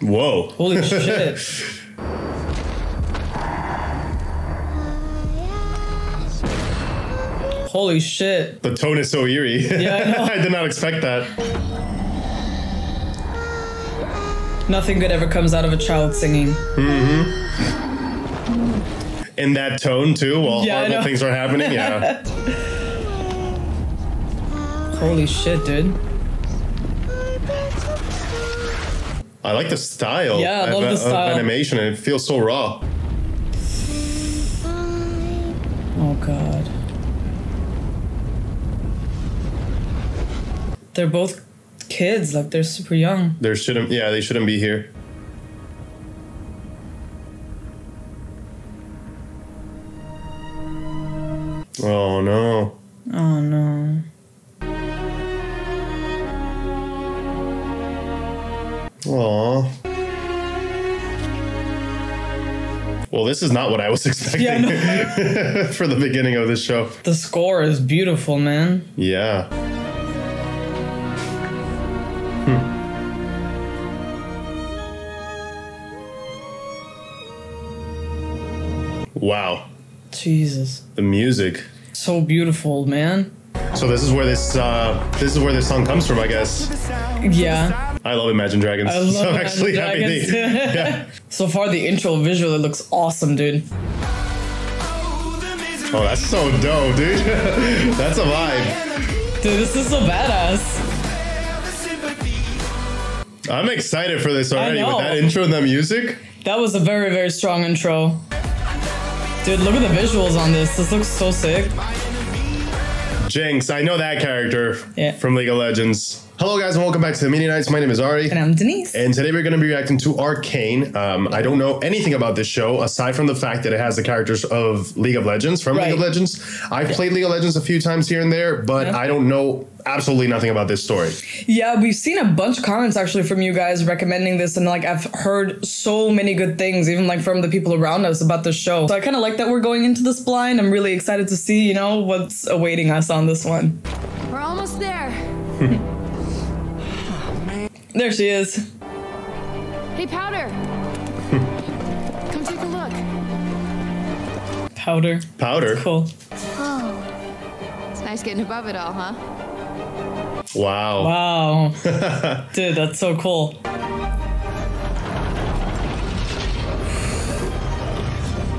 Whoa. Holy shit. Holy shit. The tone is so eerie. Yeah, I know. I did not expect that. Nothing good ever comes out of a child singing. Mm-hmm. In that tone, too, while horrible things are happening. Yeah. Holy shit, dude. I like the style. Yeah, I love the style. Of animation, and it feels so raw. Oh god. They're both kids, like they're super young. They shouldn't, yeah, they shouldn't be here. Oh no. Oh no. Aww. Well, this is not what I was expecting for the beginning of this show. The score is beautiful, man. Yeah. Hmm. Wow. Jesus. The music. So beautiful, man. So this is where this song comes from, I guess. Yeah. I love Imagine Dragons. I love Imagine Dragons. Yeah. So far, the intro visually looks awesome, dude. Oh, that's so dope, dude. That's a vibe. Dude, this is so badass. I'm excited for this already with that intro and that music. That was a very, very strong intro. Dude, look at the visuals on this. This looks so sick. Jinx, I know that character from League of Legends. Hello guys and welcome back to The Media Knights. My name is Ari. And I'm Denise. And today we're going to be reacting to Arcane. I don't know anything about this show aside from the fact that it has the characters of League of Legends, from League of Legends. I've played League of Legends a few times here and there, but I don't know absolutely nothing about this story. Yeah, we've seen a bunch of comments actually from you guys recommending this, and like I've heard so many good things, even like from the people around us about the show. So I kind of like that we're going into this blind. I'm really excited to see, you know, what's awaiting us on this one. We're almost there. Oh, man. There she is. Hey, Powder. Come take a look. Powder. Powder. That's cool. Nice getting above it all, huh? Wow. Wow. Dude, that's so cool.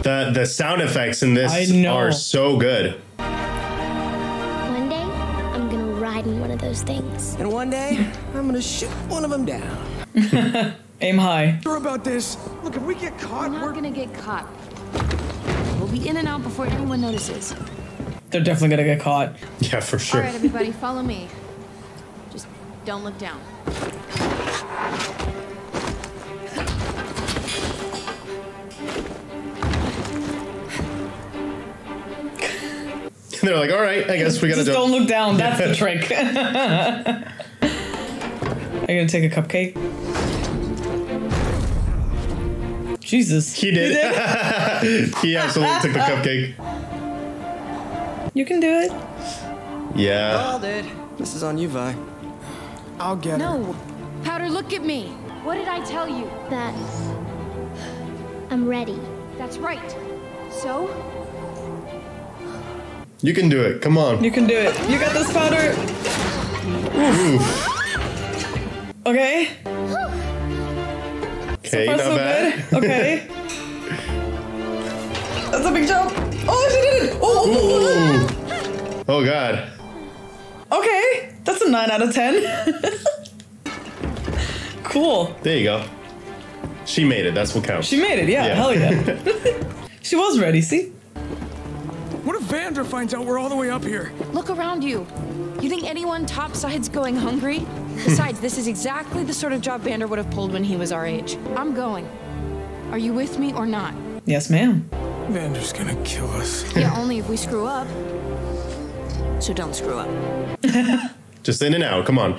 The sound effects in this are so good. One day, I'm going to ride in one of those things. And one day, I'm going to shoot one of them down. Aim high. Sure about this. Look, if we get caught, we're going to get caught. We'll be in and out before anyone notices. They're definitely gonna get caught. Yeah, for sure. All right, everybody, follow me. Just don't look down. They're like, all right, I guess we gotta just don't look down. That's the trick. Are you gonna take a cupcake? Jesus, he did. He absolutely took the cupcake. You can do it. Yeah. This is on you, Vi. I'll get her. Powder, look at me. What did I tell you? That I'm ready. That's right. So? You can do it. Come on. You can do it. You got this, Powder. Oof. Okay. Okay, so far, not so bad. Good. Okay. That's a big jump. Oh, she did it! Oh, oh god. Okay, that's a 9 out of 10. Cool. There you go. She made it. That's what counts. She made it. Yeah, yeah. Hell yeah. She was ready. See. What if Vander finds out we're all the way up here? Look around you. You think anyone topside's going hungry? Besides, this is exactly the sort of job Vander would have pulled when he was our age. I'm going. Are you with me or not? Yes, ma'am. Vander's gonna kill us. Yeah, only if we screw up. So don't screw up. Just in and out, come on.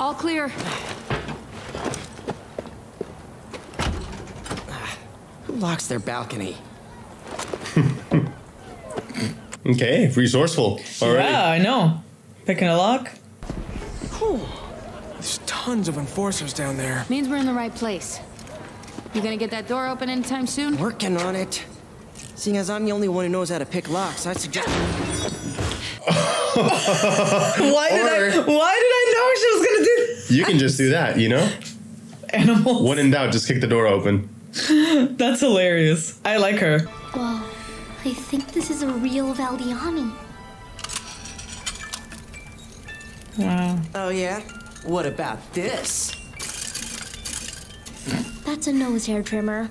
All clear. Who locks their balcony? Okay, resourceful already. Yeah, I know. Picking a lock. There's tons of enforcers down there. Means we're in the right place. You gonna get that door open anytime soon? Working on it. Seeing as I'm the only one who knows how to pick locks, I suggest... Why did I know she was gonna do that? You can just do that, you know? Animals. When in doubt, just kick the door open. That's hilarious. I like her. Whoa, I think this is a real Valdiani. Wow. Oh yeah? What about this? That's a nose hair trimmer.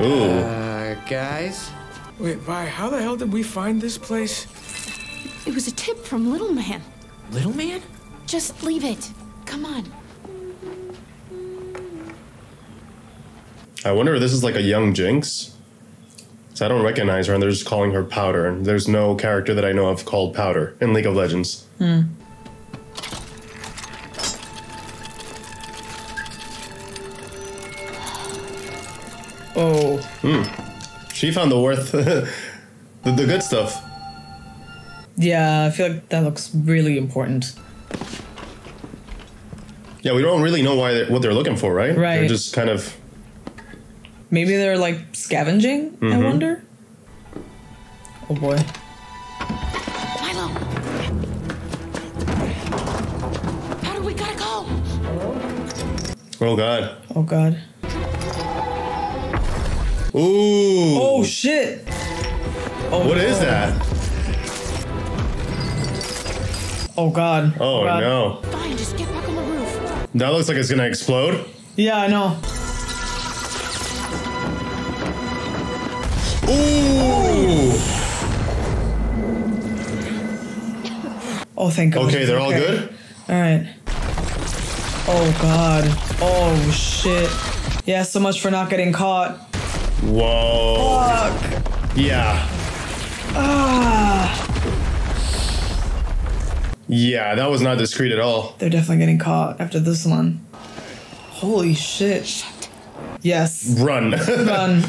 Ooh. Guys? Wait, Vi, how the hell did we find this place? It was a tip from Little Man. Little Man? Just leave it. Come on. I wonder if this is like a young Jinx. So I don't recognize her, and they're just calling her Powder. And there's no character that I know of called Powder in League of Legends. Hmm. Oh. Hmm. She found the worth, the good stuff. Yeah, I feel like that looks really important. Yeah, we don't really know why what they're looking for, right? Right. They're just kind of... Maybe they're like scavenging, I wonder? Oh boy. Mylo! Powder, we gotta go! Oh god. Oh god. Ooh! Oh shit! Oh, what is that? Oh god. Oh, god. No. Fine, just get back on the roof. That looks like it's gonna explode. Yeah, I know. Ooh! Oh, thank God. Okay, they're all good? All right. Oh, God. Oh, shit. Yeah, so much for not getting caught. Whoa. Fuck. Yeah. Ah. Yeah, that was not discreet at all. They're definitely getting caught after this one. Holy shit. Shit. Yes. Run. Run.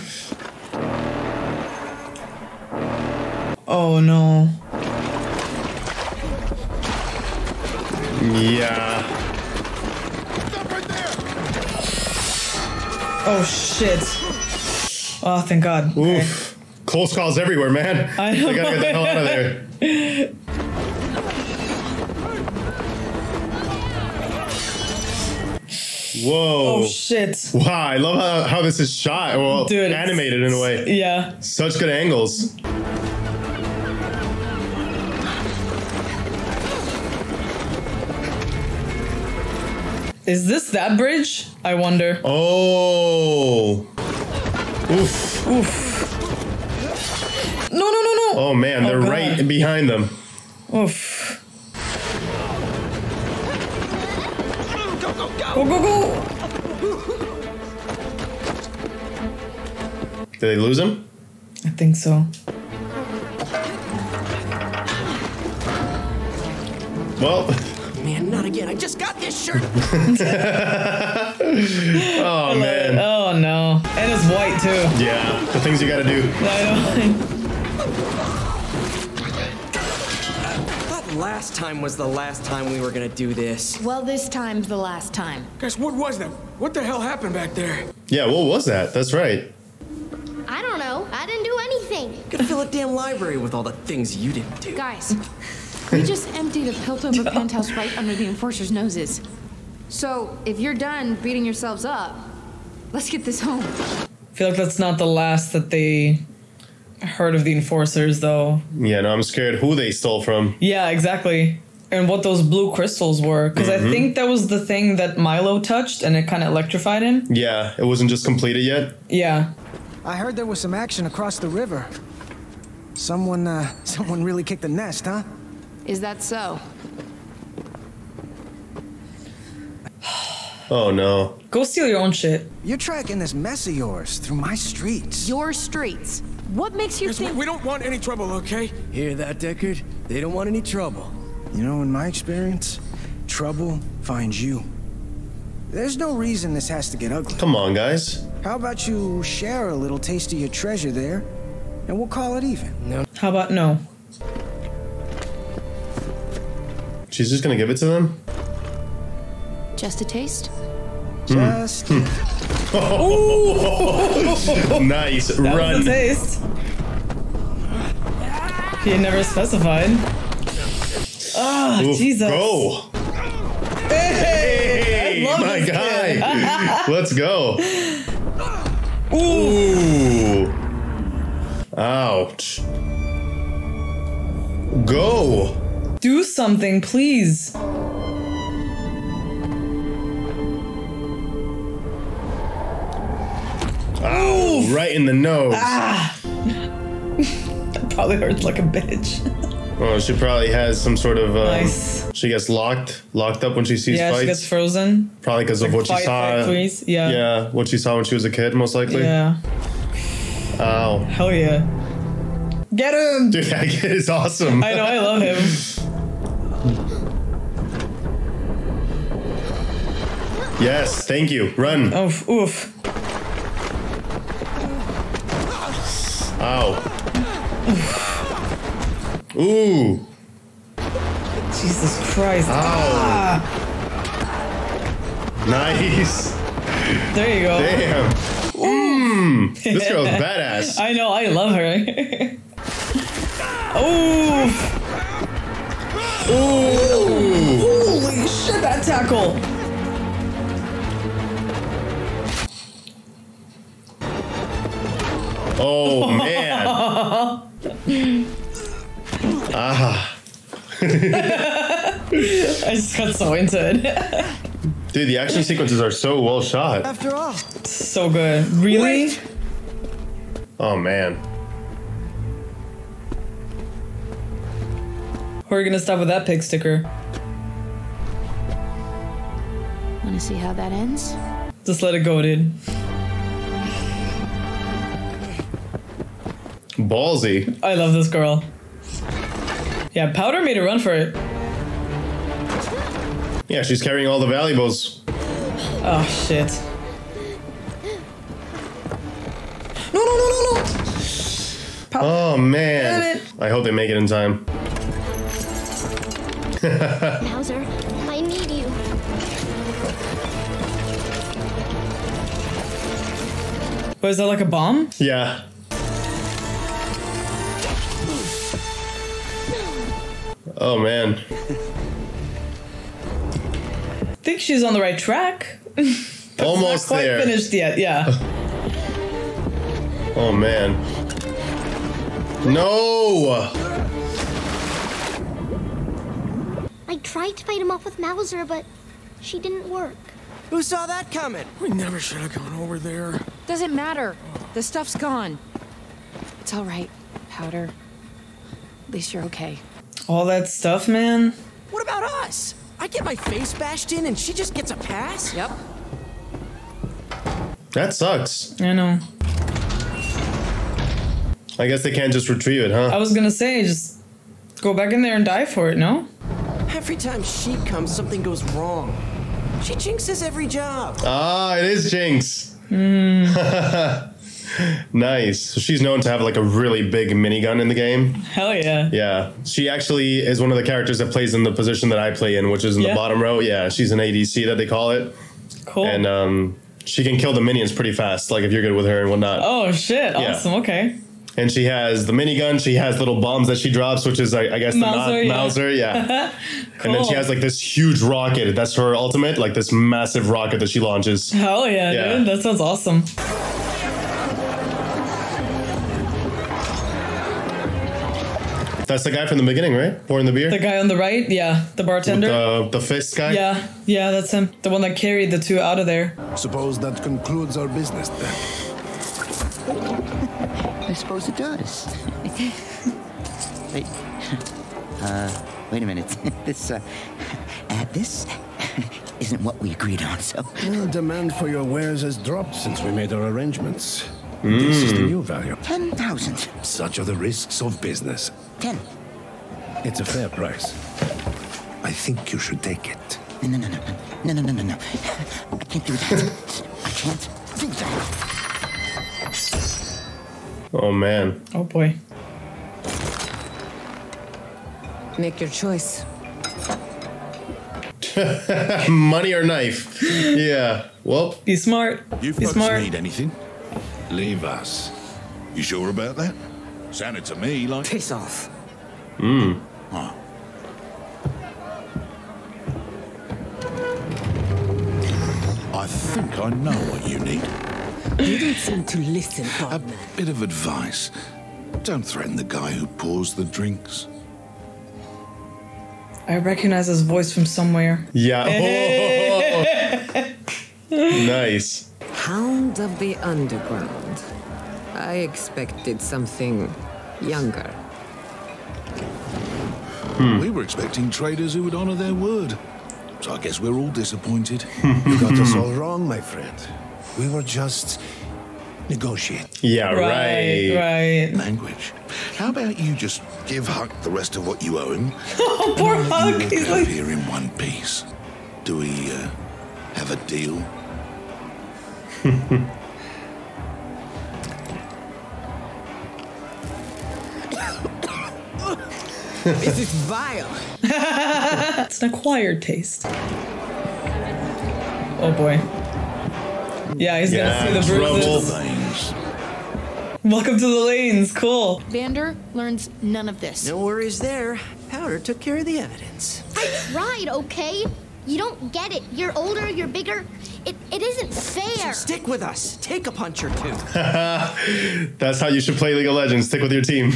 Oh no. Yeah. Stop right there. Oh shit. Oh, thank God. Oof. Okay. Close calls everywhere, man. I know. They gotta get the hell out of there. Whoa. Oh, shit. Wow, I love how this is shot. Well, dude, animated in a way. Yeah. Such good angles. Is this that bridge? I wonder. Oh. Oof. Oof. No, no, no, no. Oh, man. They're right behind them. Oof. Go, go, go. Go, go, go. Did they lose him? I think so. Well... Man, not again. I just got this shirt. Oh, man. Oh, no. And it's white, too. Yeah, the things you gotta do. That last time was the last time we were gonna do this. Well, this time's the last time. Guys, what was that? What the hell happened back there? Yeah, what was that? That's right. I don't know. I didn't do anything. You could fill a damn library with all the things you didn't do. Guys. We just emptied a Piltover penthouse right under the enforcers' noses. So, if you're done beating yourselves up, let's get this home. I feel like that's not the last that they heard of the enforcers, though. Yeah, no, I'm scared who they stole from. Yeah, exactly. And what those blue crystals were. Because I think that was the thing that Mylo touched, and it kind of electrified him. Yeah, it wasn't just completed yet. Yeah. I heard there was some action across the river. Someone really kicked the nest, huh? Is that so? Oh no. Go steal your own shit. You're tracking this mess of yours through my streets. Your streets? What makes you think- We don't want any trouble, okay? Hear that, Deckard? They don't want any trouble. You know, in my experience, trouble finds you. There's no reason this has to get ugly. Come on, guys. How about you share a little taste of your treasure there, and we'll call it even. No. How about no? She's just gonna give it to them? Just a taste? Just. Mm. Oh. Nice. That run. Was a taste. He never specified. Oh, oof. Jesus. Go. Hey, my guy. Let's go. Ooh. Ouch. Go. Do something, please. Ow, right in the nose. Ah. That probably hurts like a bitch. Oh, she probably has some sort of. Nice. She gets locked up when she sees fights. Yeah, she gets frozen. Probably because like of what she saw. Factories. Yeah. Yeah, what she saw when she was a kid, most likely. Yeah. Ow. Hell yeah. Get him! Dude, that kid is awesome. I know, I love him. Yes, thank you. Run. Oh, oof. Ow. Oof. Ooh. Jesus Christ. Ow. Ah. Nice. There you go. Damn. Mmm. This girl's badass. I know, I love her. Oh! Ooh. Holy shit, that tackle! Oh, man! Ah! I just got so into it. Dude, the action sequences are so well shot. After all, so good. Really? Wait. Oh, man. We're gonna stop with that pig sticker. Wanna see how that ends? Just let it go, dude. Ballsy. I love this girl. Yeah, Powder made a run for it. Yeah, she's carrying all the valuables. Oh, shit. No, no, no, no, no! Oh, man. I hope they make it in time. Bowser, I need you. What is that, like a bomb? Yeah. Oh man. I think she's on the right track. Almost not quite there. Finished yet? Yeah. Oh man. No. I tried to fight him off with Mauser, but she didn't work. Who saw that coming? We never should have gone over there. Doesn't matter. The stuff's gone. It's all right, Powder. At least you're okay. All that stuff, man? What about us? I get my face bashed in and she just gets a pass? Yep. That sucks. I know. I guess they can't just retrieve it, huh? I was gonna say, just go back in there and die for it, no? Every time she comes, something goes wrong. She jinxes every job. Ah, it is Jinx. Mm. Nice. So she's known to have like a really big minigun in the game. Hell yeah. Yeah. She actually is one of the characters that plays in the position that I play in, which is in the bottom row. Yeah, she's an ADC that they call it. Cool. And she can kill the minions pretty fast, like if you're good with her and whatnot. Oh, shit. Yeah. Awesome. Okay. And she has the minigun, she has little bombs that she drops, which is, I guess, the Mauser, yeah. Cool. And then she has, like, this huge rocket. That's her ultimate, like, this massive rocket that she launches. Hell yeah, dude. That sounds awesome. That's the guy from the beginning, right? Pouring the beer? The guy on the right, yeah. The bartender. The fist guy? Yeah, yeah, that's him. The one that carried the two out of there. Suppose that concludes our business, then. I suppose it does. Wait. Wait a minute. This, add this isn't what we agreed on, so... Well, demand for your wares has dropped since we made our arrangements. Mm. This is the new value. 10,000. Such are the risks of business. 10. It's a fair price. I think you should take it. No, no, no, no. No, no, no, no, no. I can't do that. I can't do that. Oh, man. Oh, boy. Make your choice. Money or knife. Yeah. Well, be smart. You folks need anything? Leave us. You sure about that? Sounded to me like piss off. Hmm. Huh. I think I know what you need. You don't seem to listen, Bobman. A bit of advice. Don't threaten the guy who pours the drinks. I recognize his voice from somewhere. Yeah. Hey. Oh. Nice. Hound of the Underground. I expected something younger. Hmm. We were expecting traders who would honor their word. So I guess we're all disappointed. You got us all wrong, my friend. We were just negotiating. Yeah, right. Language. How about you just give Huck the rest of what you owe him? Oh, poor Huck. He's like here in one piece. Do we have a deal? This is vile. It's an acquired taste. Oh boy. Yeah, he's gonna see the bruises. Welcome to the lanes. Cool. Vander learns none of this. No worries there. Powder took care of the evidence. I tried, okay? You don't get it. You're older, you're bigger. It isn't fair. So stick with us. Take a punch or two. That's how you should play League of Legends. Stick with your team.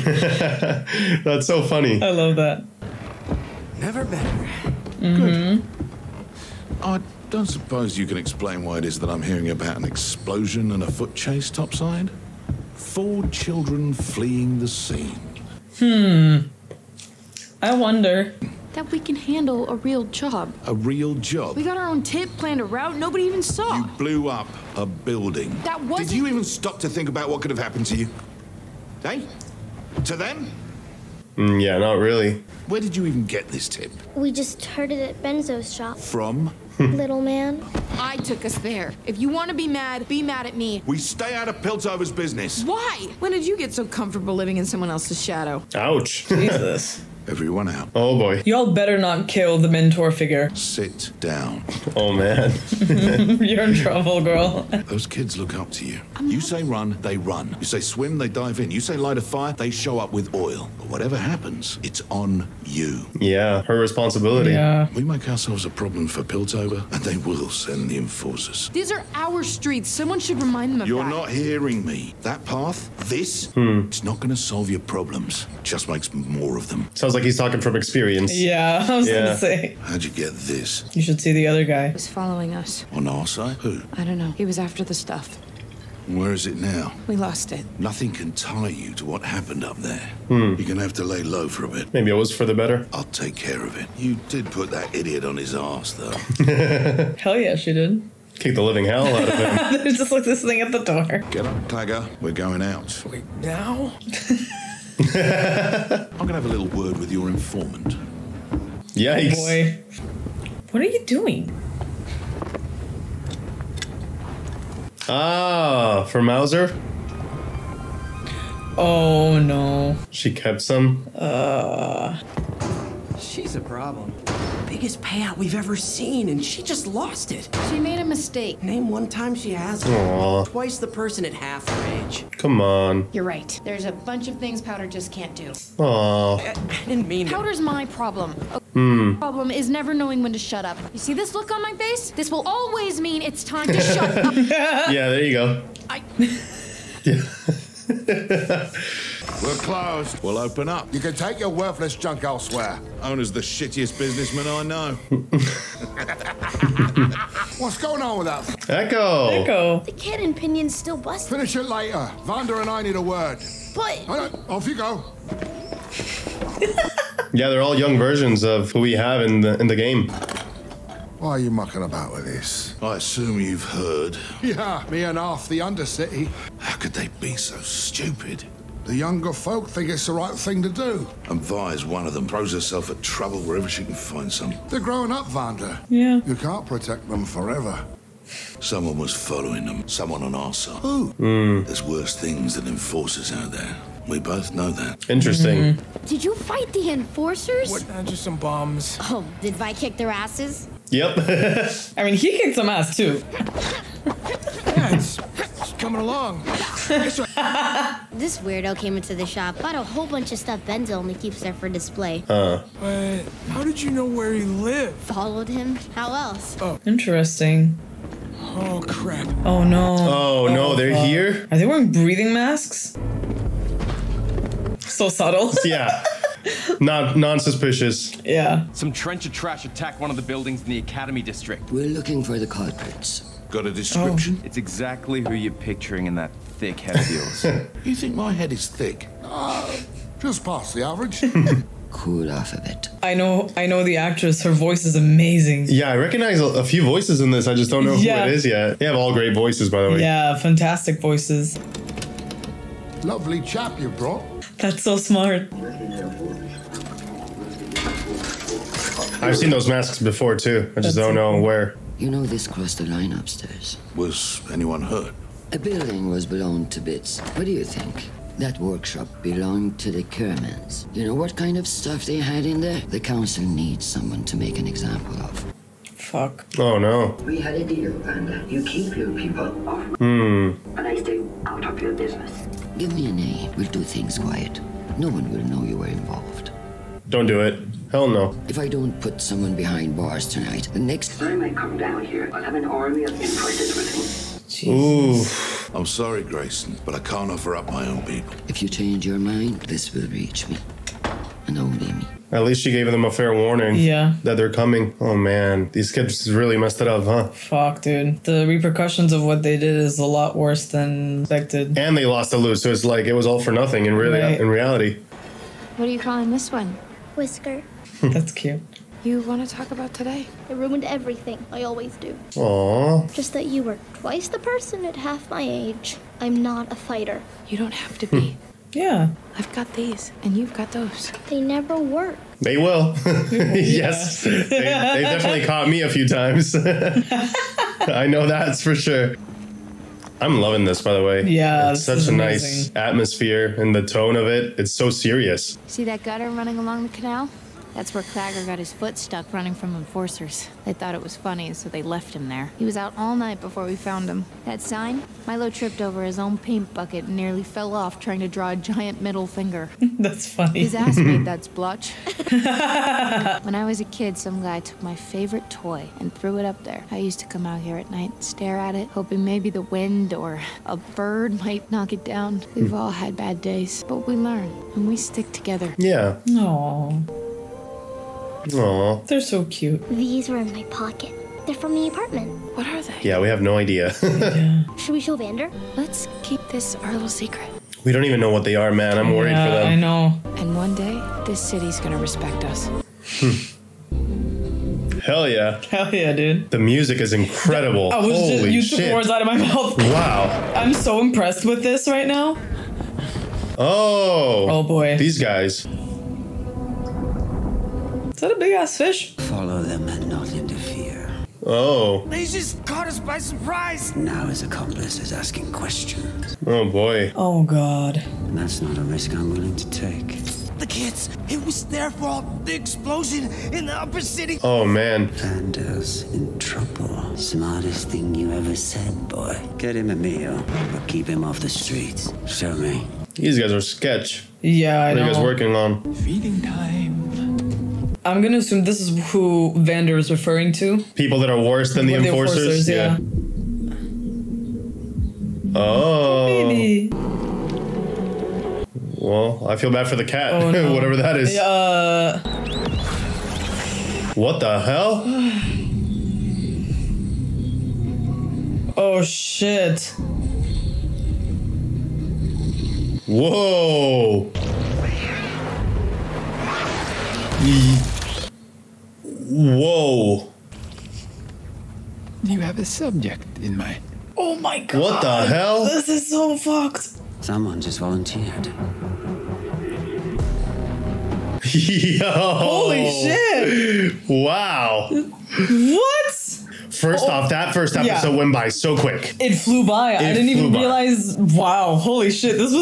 That's so funny. I love that. Never better. Good. I don't suppose you can explain why it is that I'm hearing about an explosion and a foot chase topside? 4 children fleeing the scene. I wonder. That we can handle a real job. A real job? We got our own tip, planned a route, nobody even saw. You blew up a building. That wasn't... Did you even stop to think about what could have happened to you? Hey? To them? Yeah, not really. Where did you even get this tip? We just heard it at Benzo's shop. From? Little man. I took us there. If you want to be mad at me. We stay out of Piltover's business. Why? When did you get so comfortable living in someone else's shadow? Ouch. Jesus. Everyone out. Oh boy. Y'all better not kill the mentor figure. Sit down. Oh man. You're in trouble, girl. Those kids look up to you. You say run, they run. You say swim, they dive in. You say light a fire, they show up with oil. But whatever happens, it's on you. Yeah, her responsibility. Yeah. We make ourselves a problem for Piltover, and they will send the enforcers. These are our streets. Someone should remind them of that. You're not hearing me. That path, this, it's not going to solve your problems. It just makes more of them. Sounds like he's talking from experience. Yeah, I was gonna say. How'd you get this? You should see the other guy. He was following us. On our side? Who? I don't know. He was after the stuff. Where is it now? We lost it. Nothing can tie you to what happened up there. You're gonna have to lay low for a bit. Maybe it was for the better. I'll take care of it. You did put that idiot on his ass, though. Hell yeah, she did. Kick the living hell out of him. There's just like this thing at the door. Get up, Claggor. We're going out. Wait, now? I'm gonna have a little word with your informant. Yikes. Oh boy. What are you doing? Ah, for Mauser? Oh no. She kept some? She's a problem. Biggest payout we've ever seen, and she just lost it. She made a mistake. Name one time she has. Twice the person at half her age. Come on. You're right. There's a bunch of things Powder just can't do. Aww. I didn't mean it. Powder's my problem. The problem is never knowing when to shut up. You see this look on my face? This will always mean it's time to shut up. Yeah, there you go. We're closed. We'll open up. You can take your worthless junk elsewhere. Owner's the shittiest businessman I know. What's going on with that? Echo. The kid and Pinion's still busted. Finish it later. Vander and I need a word. But... off you go. Yeah, they're all young versions of who we have in the game. Why are you mucking about with this? I assume you've heard. Yeah, me and half the Undercity. How could they be so stupid? The younger folk think it's the right thing to do. And Vi is one of them. Throws herself at trouble wherever she can find some. They're growing up, Vander. Yeah. You can't protect them forever. Someone was following them. Someone on our side. Who? There's worse things than enforcers out there. We both know that. Interesting. Did you fight the enforcers? What? Just some bombs. Oh, did Vi kick their asses? Yep. I mean, he kicked some ass too. Yeah, it's coming along. This weirdo came into the shop, bought a whole bunch of stuff Benza only keeps there for display. But how did you know where he lived? Followed him. How else? Oh. Interesting. Oh, crap. Oh, no. Oh, no, they're here? Are they wearing breathing masks? So subtle. Yeah. Not non-suspicious. Yeah. Some trencher trash attacked one of the buildings in the academy district. We're looking for the culprits. Got a description? Oh. It's exactly who you're picturing in that thick head of yours. You think my head is thick? Just past the average. Cool off a bit. I know the actress. Her voice is amazing. Yeah, I recognize a few voices in this. I just don't know who it is yet. They have all great voices, by the way. Yeah, fantastic voices. Lovely chap you brought. That's so smart. I've seen those masks before, too. I just don't know where. You know this crossed the line upstairs. Was anyone hurt? A building was blown to bits. What do you think? That workshop belonged to the Kermans. You know what kind of stuff they had in there? The council needs someone to make an example of. Fuck. Oh, no. We had a deal, Vander. You keep your people off. Hmm. And I stay out of your business. Give me a name. We'll do things quiet. No one will know you were involved. Don't do it. Hell no. If I don't put someone behind bars tonight, the next time I come down here, I'll have an army of invoices with me. Oof. I'm sorry, Grayson, but I can't offer up my own people. If you change your mind, this will reach me. And only me. At least she gave them a fair warning. Yeah. That they're coming. Oh, man. These kids really messed it up, huh? Fuck, dude. The repercussions of what they did is a lot worse than expected. And they lost the loot, so it's like it was all for nothing in reality. What are you calling this one? Whisker. That's cute. You want to talk about today? It ruined everything. I always do. Aww. Just that you were twice the person at half my age. I'm not a fighter. You don't have to be. Yeah. I've got these, and you've got those. They never work. They will. Yes. They definitely caught me a few times. I know that's for sure. I'm loving this, by the way. Yeah, it's such a nice atmosphere and the tone of it. It's so serious. See that gutter running along the canal? That's where Claggor got his foot stuck running from enforcers. They thought it was funny, so they left him there. He was out all night before we found him. That sign? Mylo tripped over his own paint bucket and nearly fell off trying to draw a giant middle finger. That's funny. His ass made that splotch. When I was a kid, some guy took my favorite toy and threw it up there. I used to come out here at night and stare at it, hoping maybe the wind or a bird might knock it down. We've all had bad days, but we learn and we stick together. Yeah. Aww. Aww. They're so cute. These were in my pocket. They're from the apartment. What are they? Yeah, we have no idea. Yeah. Should we show Vander? Let's keep this our little secret. We don't even know what they are, man. I'm worried for them. I know. And one day, this city's gonna respect us. Hell yeah. Hell yeah, dude. The music is incredible. I was Holy shit. You took words out of my mouth. Wow. I'm so impressed with this right now. Oh. Oh, boy. These guys. Is that a big-ass fish? Follow them and not interfere. Oh. They just caught us by surprise. Now his accomplice is asking questions. Oh, boy. Oh, God. And that's not a risk I'm willing to take. The kids, it was their fault. The explosion in the upper city. Oh, man. Vander's in trouble. Smartest thing you ever said, boy. Get him a meal, but keep him off the streets. Show me. These guys are sketch. Yeah, I know. What are you guys working on? Feeding time. I'm going to assume this is who Vander is referring to. People that are worse than the enforcers? Yeah. Oh. Maybe. Well, I feel bad for the cat. Oh, no. Whatever that is. What the hell? Oh, shit. Whoa. Whoa. You have a subject in mind. Oh my god. What the hell? This is so fucked. Someone just volunteered. Yo. Holy shit. Wow. What? First off, that first episode went by so quick. It flew by. I didn't even realize. Wow, holy shit! This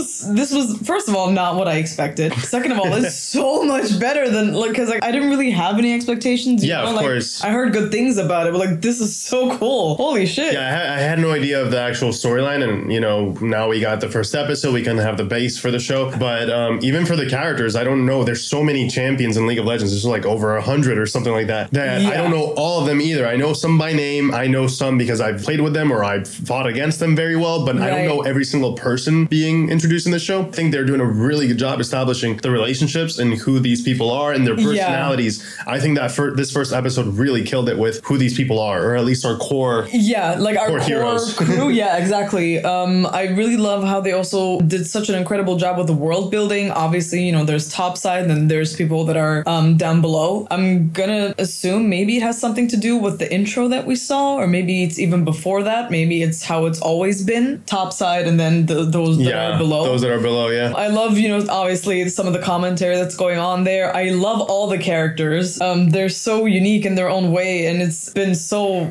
was first of all not what I expected. Second of all, it's so much better than because like I didn't really have any expectations. Of course. I heard good things about it, but like this is so cool. Holy shit! Yeah, I had no idea of the actual storyline, and you know now we got the first episode. We kind of have the base for the show, but even for the characters, I don't know. There's so many champions in League of Legends. There's like over 100 or something like that. I don't know all of them either. I know some by name. I know some because I've played with them or I've fought against them very well, but I don't know every single person being introduced in this show. I think they're doing a really good job establishing the relationships and who these people are and their personalities. Yeah. I think that this first episode really killed it with who these people are, or at least our core. Yeah, like our core heroes. Crew. Yeah, exactly. I really love how they also did such an incredible job with the world building. Obviously, you know, there's top side and then there's people that are down below. I'm gonna assume maybe it has something to do with the intro that we saw, or maybe it's even before that. Maybe it's how it's always been, top side, and then those that are below. Those that are below, yeah. I love, you know, obviously some of the commentary that's going on there. I love all the characters. They're so unique in their own way, and it's been so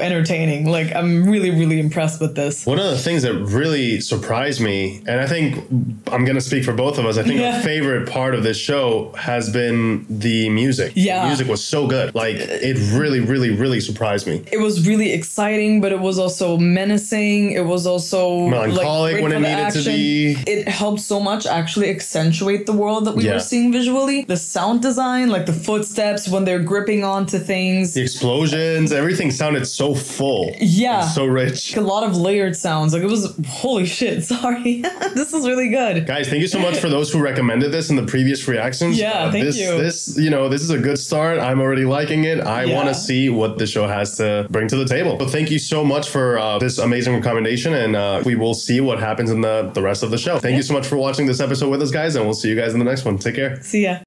entertaining. Like, I'm really, really impressed with this. One of the things that really surprised me, and I think I'm going to speak for both of us, I think our favorite part of this show has been the music. Yeah. The music was so good. Like, it really, really, really surprised me. It was really exciting, but it was also menacing. It was also melancholic like, when it needed to be. It helped so much actually accentuate the world that we were seeing visually. The sound design, like the footsteps when they're gripping onto things. The explosions, everything sounded so full. Yeah. So rich. Like a lot of layered sounds. Like it was, holy shit, sorry. This is really good. Guys, thank you so much for those who recommended this in the previous reactions. Yeah, thank you. This, you know, this is a good start. I'm already liking it. I want to see what the show has to bring to the table. So thank you so much for this amazing recommendation, and we will see what happens in the rest of the show. Thank you so much for watching this episode with us, guys, and we'll see you guys in the next one. Take care. See ya.